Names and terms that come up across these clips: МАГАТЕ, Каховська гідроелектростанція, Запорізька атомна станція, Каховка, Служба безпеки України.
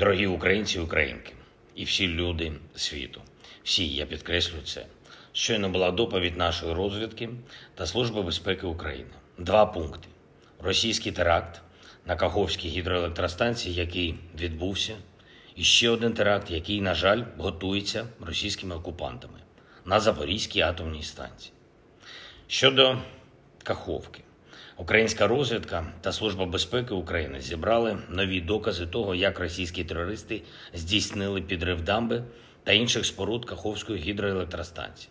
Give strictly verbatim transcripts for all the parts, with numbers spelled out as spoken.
Дорогі українці і українки, і всі люди світу, всі, я підкреслюю це, щойно була доповідь нашої розвідки та Служби безпеки України. Два пункти. Російський теракт на Каховській гідроелектростанції, який відбувся, і ще один теракт, який, на жаль, готується російськими окупантами на Запорізькій атомній станції. Щодо Каховки. Українська розвідка та Служба безпеки України зібрали нові докази того, як російські терористи здійснили підрив дамби та інших споруд Каховської гідроелектростанції.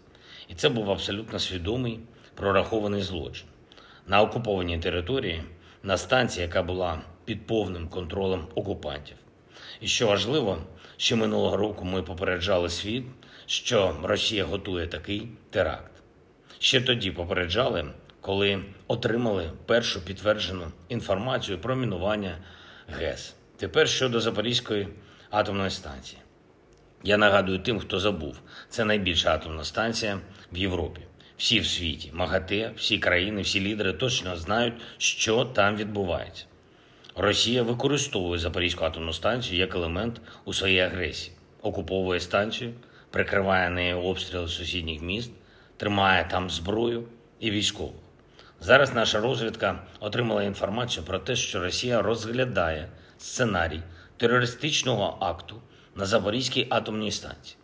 І це був абсолютно свідомий, прорахований злочин. На окупованій території, на станції, яка була під повним контролем окупантів. І що важливо, ще минулого року ми попереджали світ, що Росія готує такий теракт. Ще тоді попереджали, коли отримали першу підтверджену інформацію про мінування ГЕС. Тепер щодо Запорізької атомної станції. Я нагадую тим, хто забув, це найбільша атомна станція в Європі. Всі в світі, МАГАТЕ, всі країни, всі лідери точно знають, що там відбувається. Росія використовує Запорізьку атомну станцію як елемент у своїй агресії. Окуповує станцію, прикриває нею обстріли сусідніх міст, тримає там зброю і військову. Зараз наша розвідка отримала інформацію про те, що Росія розглядає сценарій терористичного акту на Запорізькій атомній станції.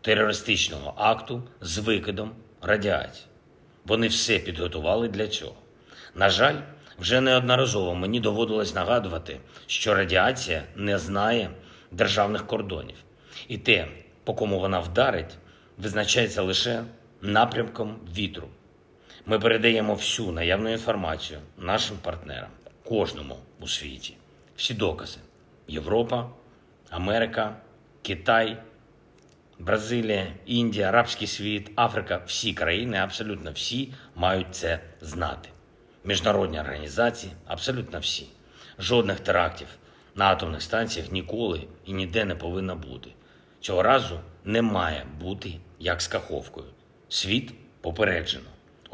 Терористичного акту з викидом радіації. Вони все підготували для цього. На жаль, вже неодноразово мені доводилось нагадувати, що радіація не знає державних кордонів. І те, по кому вона вдарить, визначається лише напрямком вітру. Ми передаємо всю наявну інформацію нашим партнерам, кожному у світі. Всі докази. Європа, Америка, Китай, Бразилія, Індія, Арабський світ, Африка. Всі країни, абсолютно всі, мають це знати. Міжнародні організації, абсолютно всі. Жодних терактів на атомних станціях ніколи і ніде не повинно бути. Цього разу не має бути, як з Каховкою. Світ попереджено.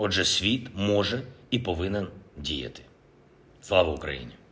Отже, світ може і повинен діяти. Слава Україні!